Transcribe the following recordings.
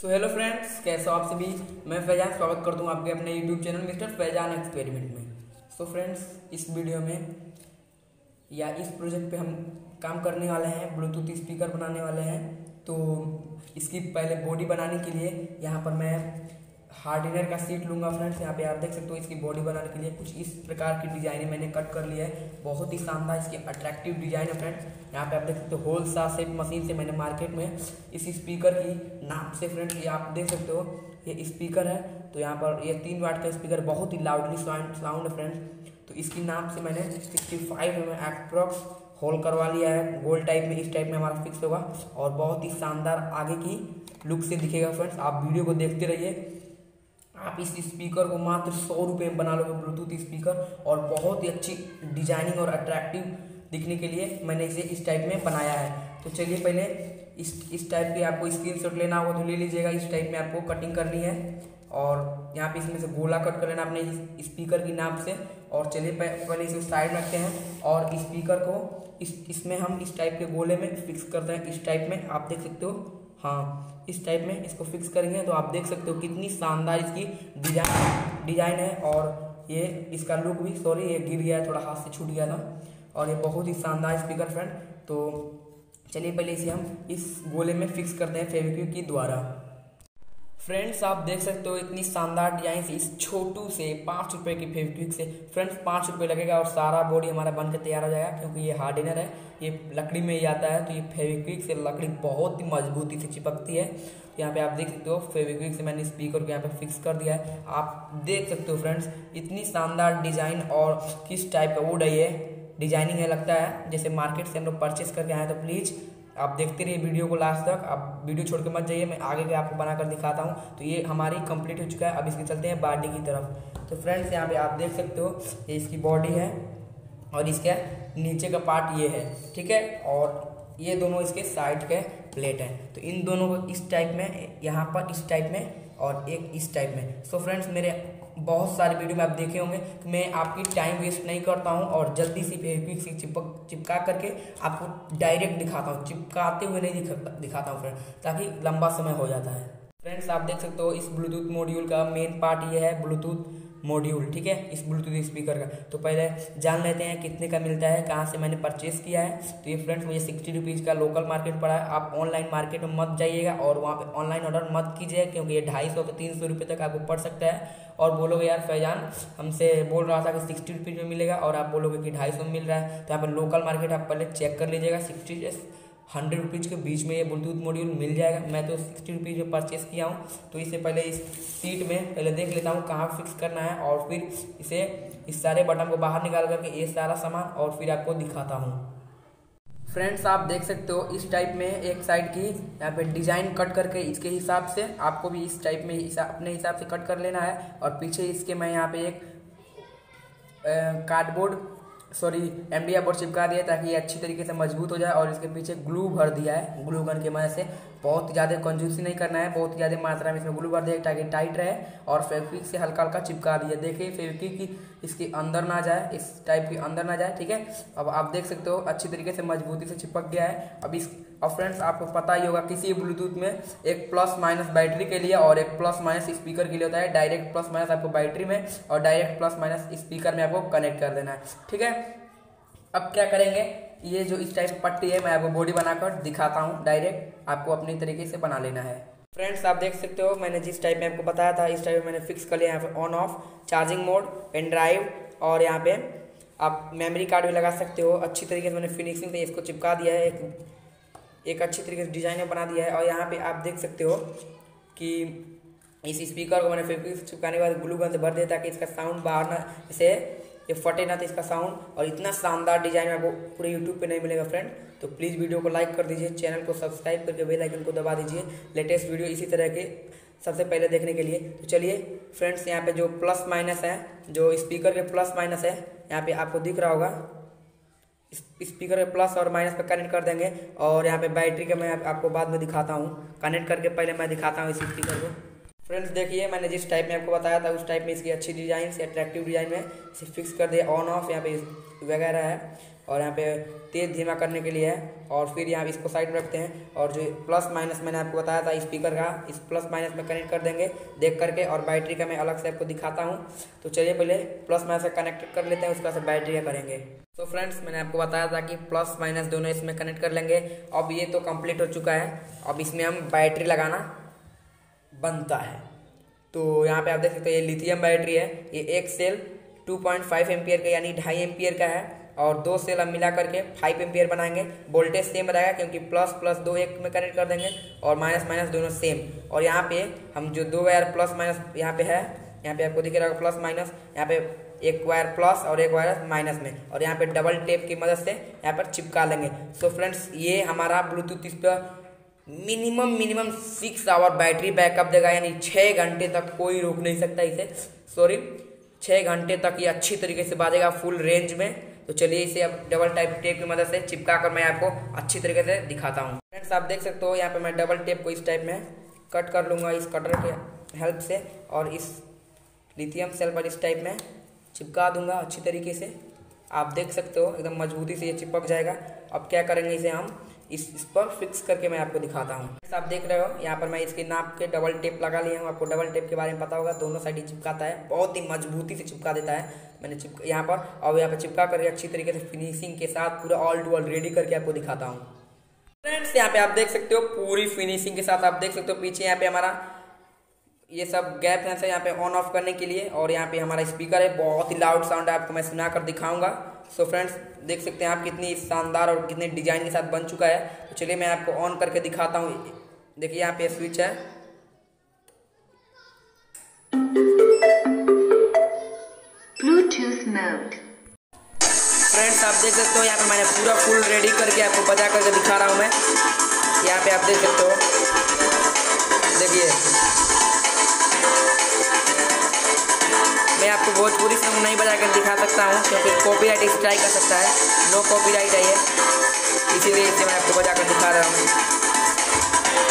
So hello friends, कैसे हो आप सभी। मैं फैजान, स्वागत करता हूँ आपके अपने YouTube channel mister Faizan experiment में। सो फ्रेंड्स, इस वीडियो में या इस प्रोजेक्ट पे हम काम करने वाले हैं, ब्लूटूथ स्पीकर बनाने वाले हैं। तो इसकी पहले बॉडी बनाने के लिए यहाँ पर मैं हार्डवेयर का सीट लूँगा। फ्रेंड्स, यहाँ पे आप देख सकते हो इसकी बॉडी बनाने के लिए कुछ इस प्रकार की डिज़ाइन मैंने कट कर लिया है। बहुत ही शानदार इसकी अट्रैक्टिव डिज़ाइन है। फ्रेंड्स, यहाँ पे आप देख सकते हो होल सा शेप मशीन से मैंने मार्केट में इस स्पीकर की नाप से, फ्रेंड्स ये आप देख सकते हो ये स्पीकर है। तो यहाँ पर यह 3 वाट का स्पीकर, बहुत ही लाउडली साउंड है। फ्रेंड्स, तो इसकी नाप से मैंने 65 में एप्रॉक्स होल करवा लिया है। गोल टाइप में, इस टाइप में हमारा फिक्स होगा और बहुत ही शानदार आगे की लुक से दिखेगा। फ्रेंड्स, आप वीडियो को देखते रहिए। आप इस स्पीकर को मात्र 100 रुपये में बना लोगे, ब्लूटूथ स्पीकर, और बहुत ही अच्छी डिजाइनिंग और अट्रैक्टिव दिखने के लिए मैंने इसे इस टाइप में बनाया है। तो चलिए, पहले इस टाइप की आपको स्क्रीनशॉट लेना होगा तो ले लीजिएगा। इस टाइप में आपको कटिंग करनी है और यहाँ पे इसमें से गोला कट कर लेना अपने स्पीकर की नाप से। और चलिए पहले इसे साइड रखते हैं और स्पीकर को इसमें हम इस टाइप के गोले में फिक्स करते हैं। इस टाइप में आप देख सकते हो, हाँ इस टाइप में इसको फिक्स करेंगे तो आप देख सकते हो कितनी शानदार इसकी डिजाइन है। और ये इसका लुक भी, सॉरी ये गिर गया, थोड़ा हाथ से छूट गया था। और ये बहुत ही शानदार स्पीकर। फ्रेंड, तो चलिए पहले इसे हम इस गोले में फिक्स करते हैं फेविक्विक के द्वारा। फ्रेंड्स, आप देख सकते हो इतनी शानदार डिजाइन से, इस छोटू से 5 रुपये की फेविक्विक से। फ्रेंड्स, 5 रुपये लगेगा और सारा बॉडी हमारा बनकर तैयार हो जाएगा, क्योंकि ये हार्डवेयर है, ये लकड़ी में ही आता है। तो ये फेविक्विक से लकड़ी बहुत ही मजबूती से चिपकती है। तो यहाँ पे आप देख सकते हो फेविक्विक से मैंने स्पीकर को यहाँ पे फिक्स कर दिया है। आप देख सकते हो फ्रेंड्स, इतनी शानदार डिजाइन और किस टाइप का वुड है, ये डिजाइनिंग है, लगता है जैसे मार्केट से हम लोग परचेस करके आए। तो प्लीज़ आप देखते रहिए वीडियो को लास्ट तक। आप वीडियो छोड़ के मत जाइए, मैं आगे के आपको बनाकर दिखाता हूँ। तो ये हमारी कंप्लीट हो चुका है। अब इसके चलते हैं बॉडी की तरफ। तो फ्रेंड्स, यहाँ पे आप देख सकते हो ये इसकी बॉडी है और इसका नीचे का पार्ट ये है, ठीक है। और ये दोनों इसके साइड के प्लेट हैं। तो इन दोनों को इस टाइप में, यहाँ पर इस टाइप में और एक इस टाइप में। सो फ्रेंड्स, मेरे बहुत सारे वीडियो में आप देखे होंगे कि मैं आपकी टाइम वेस्ट नहीं करता हूं और जल्दी सी फेविक्विक से चिपका करके आपको डायरेक्ट दिखाता हूं, चिपकाते हुए नहीं दिखाता हूं फ्रेंड्स, ताकि लंबा समय हो जाता है। फ्रेंड्स, आप देख सकते हो इस ब्लूटूथ मॉड्यूल का मेन पार्ट ये है, ब्लूटूथ मॉड्यूल, ठीक है, इस ब्लूटूथ स्पीकर का। तो पहले जान लेते हैं कितने का मिलता है, कहाँ से मैंने परचेस किया है। तो ये फ्रेंड्स मुझे 60 रुपीज़ का लोकल मार्केट पड़ा है। आप ऑनलाइन मार्केट में मत जाइएगा और वहाँ पे ऑनलाइन ऑर्डर मत कीजिएगा, क्योंकि ये 250 से 300 रुपये तक आपको पड़ सकता है। और बोलोगे यार फैजान हमसे बोल रहा था कि 60 रुपीज़ में मिलेगा और आप बोलोगे कि 250 में मिल रहा है। तो यहाँ पर लोकल मार्केट आप पहले चेक कर लीजिएगा, 60 से 100 रुपीज़ के बीच में ये ब्लूटूथ मॉड्यूल मिल जाएगा। मैं तो 60 रुपीज़ में परचेस किया हूँ। तो इससे पहले इस सीट में पहले देख लेता हूँ कहाँ फिक्स करना है और फिर इसे इस सारे बटन को बाहर निकाल करके ये सारा सामान और फिर आपको दिखाता हूँ। फ्रेंड्स, आप देख सकते हो इस टाइप में एक साइड की यहाँ पे डिज़ाइन कट करके इसके हिसाब से आपको भी इस टाइप में अपने हिसाब से कट कर लेना है। और पीछे इसके मैं यहाँ पे एक कार्डबोर्ड, सॉरी एमडीएफ बोर्ड चिपका दिया ताकि ये अच्छी तरीके से मजबूत हो जाए। और इसके पीछे ग्लू भर दिया है। ग्लू गन की मदद से बहुत ज़्यादा कंजूसी नहीं करना है, बहुत ज़्यादा मात्रा में इसमें ग्लू भर दिया ताकि टाइट रहे। और फेविक्विक से हल्का हल्का चिपका दिया, देखिए फेविक्विक इसके अंदर ना जाए, इस टाइप के अंदर ना जाए, ठीक है। अब आप देख सकते हो अच्छी तरीके से मजबूती से चिपक गया है। अब फ्रेंड्स, आपको पता ही होगा किसी ब्लूटूथ में एक प्लस माइनस बैटरी के लिए और एक प्लस माइनस स्पीकर के लिए होता है। डायरेक्ट प्लस माइनस आपको बैटरी में और डायरेक्ट प्लस माइनस स्पीकर में आपको कनेक्ट कर देना है, ठीक है। अब क्या करेंगे, ये जो इस टाइप पट्टी है मैं आपको बॉडी बनाकर दिखाता हूँ, डायरेक्ट आपको अपने तरीके से बना लेना है। फ्रेंड्स, आप देख सकते हो मैंने जिस टाइप में आपको बताया था इस टाइप में मैंने फिक्स कर लिया। यहाँ पे on off, charging mode, pen drive और यहाँ पे आप मेमोरी कार्ड भी लगा सकते हो। अच्छी तरीके से मैंने फिनिशिंग से इसको चिपका दिया है, एक अच्छी तरीके से डिजाइन में बना दिया है। और यहाँ पर आप देख सकते हो कि इस स्पीकर को मैंने फेविक्विक चिपकाने के बाद ग्लू गन से भर दिया ताकि इसका साउंड बाहर ना, इसे ये फटे ना, तो इसका साउंड। और इतना शानदार डिजाइन आपको पूरे यूट्यूब पे नहीं मिलेगा। फ्रेंड, तो प्लीज़ वीडियो को लाइक कर दीजिए, चैनल को सब्सक्राइब करके बेल आइकन को दबा दीजिए लेटेस्ट वीडियो इसी तरह के सबसे पहले देखने के लिए। तो चलिए फ्रेंड्स, यहाँ पे जो प्लस माइनस है, जो स्पीकर के प्लस माइनस है, यहाँ पे आपको दिख रहा होगा, स्पीकर के प्लस और माइनस पर कनेक्ट कर देंगे। और यहाँ पे बैटरी का मैं आपको बाद में दिखाता हूँ, कनेक्ट करके पहले मैं दिखाता हूँ इस स्पीकर को। फ्रेंड्स, देखिए मैंने जिस टाइप में आपको बताया था उस टाइप में इसकी अच्छी डिज़ाइन से, अट्रैक्टिव डिज़ाइन में इसे फिक्स कर दिया। ऑन ऑफ यहाँ पे वगैरह है और यहाँ पे तेज़ धीमा करने के लिए है। और फिर यहाँ इसको साइड में रखते हैं और जो प्लस माइनस मैंने आपको बताया था स्पीकर का, इस प्लस माइनस में कनेक्ट कर देंगे देख करके। और बैटरी का मैं अलग से आपको दिखाता हूँ। तो चलिए पहले प्लस माइनस से कनेक्ट कर लेते हैं, उसके बाद बैटरी का करेंगे। तो फ्रेंड्स मैंने आपको बताया था कि प्लस माइनस दोनों इसमें कनेक्ट कर लेंगे। अब ये तो कम्प्लीट हो चुका है, अब इसमें हम बैटरी लगाना बनता है। तो यहाँ पे आप देख सकते हो ये लिथियम बैटरी है, ये एक सेल 2.5 एम्पियर का यानी 2.5 एम्पियर का है और दो सेल हम मिला करके 5 एम्पियर बनाएंगे। वोल्टेज सेम रहेगा क्योंकि प्लस प्लस दो एक में कनेक्ट कर देंगे और माइनस माइनस दोनों सेम। और यहाँ पे हम जो दो वायर प्लस माइनस यहाँ पे है, यहाँ पे आपको दिख रहा होगा प्लस माइनस, यहाँ पे एक वायर प्लस और एक वायर माइनस में, और यहाँ पे डबल टेप की मदद से यहाँ पर चिपका लेंगे। सो फ्रेंड्स ये हमारा ब्लूटूथ इस पर मिनिमम 6 आवर बैटरी बैकअप देगा, यानी 6 घंटे तक कोई रोक नहीं सकता इसे, सॉरी 6 घंटे तक ये अच्छी तरीके से बाजेगा फुल रेंज में। तो चलिए इसे अब डबल टेप की मदद से चिपका कर मैं आपको अच्छी तरीके से दिखाता हूँ। फ्रेंड्स आप देख सकते हो यहाँ पे मैं डबल टेप को इस टाइप में कट कर लूँगा इस कटर के हेल्प से, और इस लिथियम सेल पर इस टाइप में चिपका दूंगा अच्छी तरीके से। आप देख सकते हो एकदम मजबूती से ये चिपक जाएगा। अब क्या करेंगे, इसे हम इस पर फिक्स करके मैं आपको दिखाता हूँ। आप देख रहे हो यहाँ पर मैं इसके नाप के डबल टेप लगा लिया हूँ। आपको डबल टेप के बारे में पता होगा, दोनों साइड ही चिपकाता है, बहुत ही मजबूती से चिपका देता है। मैंने यहाँ पर और यहाँ पर चिपका करके अच्छी तरीके से फिनिशिंग के साथ पूरा ऑल टू ऑल रेडी करके आपको दिखाता हूँ। फ्रेंड्स यहाँ पे आप देख सकते हो पूरी फिनिशिंग के साथ, आप देख सकते हो पीछे यहाँ पे हमारा ये सब गैप है यहाँ पे ऑन ऑफ करने के लिए, और यहाँ पे हमारा स्पीकर है, बहुत ही लाउड साउंड है, आपको मैं सुना कर दिखाऊंगा। सो फ्रेंड्स देख सकते हैं आप कितनी शानदार और कितने डिजाइन के साथ बन चुका है। तो चलिए मैं आपको ऑन करके दिखाता हूँ। देखिए यहाँ पे स्विच है, ब्लूटूथ मोड। फ्रेंड्स आप देख सकते हो यहाँ पे मैंने पूरा फुल रेडी करके आपको बजा करके दिखा रहा हूँ मैं। यहाँ पे आप देख सकते हो, देखिए मैं आपको भोजपुरी सॉन्ग नहीं बजा कर दिखा सकता हूँ क्योंकि कॉपीराइट स्ट्राइक कर सकता है, नो कॉपीराइट है ये, इसीलिए इसे मैं आपको बजा कर दिखा रहा हूँ।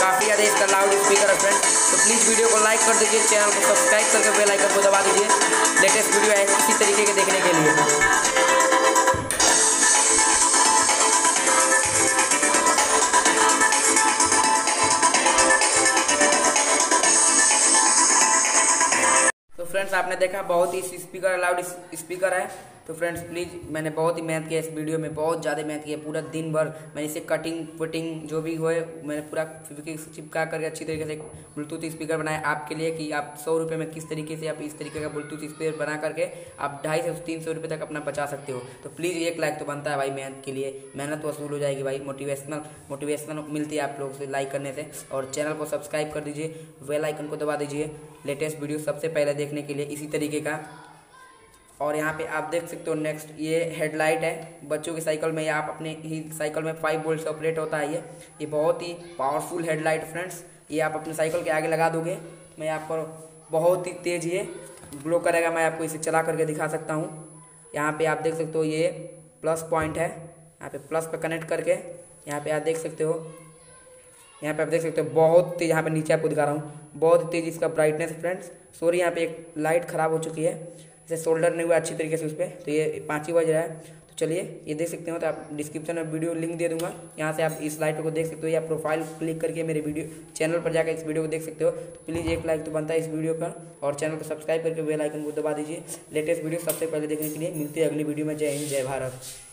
काफ़ी ज़्यादा इसका लाउड स्पीकर है फ्रेंड। तो प्लीज़ वीडियो को लाइक कर दीजिए, चैनल को सब्सक्राइब करके बेल आइकन को दबा दीजिए लेटेस्ट वीडियो है इसी तरीके के देखने के लिए। फ्रेंड्स आपने देखा बहुत ही स्पीकर लाउड स्पीकर है। तो फ्रेंड्स प्लीज़ मैंने बहुत ही मेहनत किया इस वीडियो में, बहुत ज़्यादा मेहनत किया, पूरा दिन भर मैंने इसे कटिंग पुटिंग जो भी होए मैंने पूरा चिपका करके अच्छी तरीके से ब्लूटूथ स्पीकर बनाया आपके लिए कि आप 100 रुपये में किस तरीके से आप इस तरीके का ब्लूटूथ स्पीकर बना करके आप 250 से 300 रुपये तक अपना बचा सकते हो। तो प्लीज़ 1 लाइक तो बनता है भाई, मेहनत के लिए मेहनत वसूल हो जाएगी भाई। मोटिवेशनल मिलती है आप लोगों से लाइक करने से, और चैनल को सब्सक्राइब कर दीजिए, बेल आइकन को दबा दीजिए लेटेस्ट वीडियो सबसे पहले देखने के लिए इसी तरीके का। और यहाँ पे आप देख सकते हो नेक्स्ट ये हेडलाइट है बच्चों के साइकिल में, या आप अपने ही साइकिल में 5 वोल्ट से ऑपरेट होता है ये बहुत ही पावरफुल हेडलाइट। फ्रेंड्स ये आप अपने साइकिल के आगे लगा दोगे, मैं आपको बहुत ही तेज ये ग्लो करेगा। मैं आपको इसे चला करके दिखा सकता हूँ। यहाँ पे आप देख सकते हो ये प्लस पॉइंट है, यहाँ पे प्लस पर कनेक्ट करके यहाँ पे आप देख सकते हो, यहाँ पे आप देख सकते हो बहुत तेज, यहाँ पे नीचे आपको दिखा रहा हूँ बहुत तेज इसका ब्राइटनेस। फ्रेंड्स सॉरी यहाँ पे एक लाइट ख़राब हो चुकी है, इसे सोल्डर नहीं हुआ अच्छी तरीके से उस पर, तो ये 5 ही बज रहा है। तो चलिए ये देख सकते हो, तो आप डिस्क्रिप्शन में वीडियो लिंक दे दूंगा, यहाँ से आप इस लाइट को देख सकते हो या प्रोफाइल क्लिक करके मेरे वीडियो चैनल पर जाकर इस वीडियो को देख सकते हो। तो प्लीज़ 1 लाइक तो बनता है इस वीडियो पर, और चैनल को सब्सक्राइब करके बेल आइकन को दबा दीजिए लेटेस्ट वीडियो सबसे पहले देखने के लिए। मिलती है अगली वीडियो में। जय हिंद, जय भारत।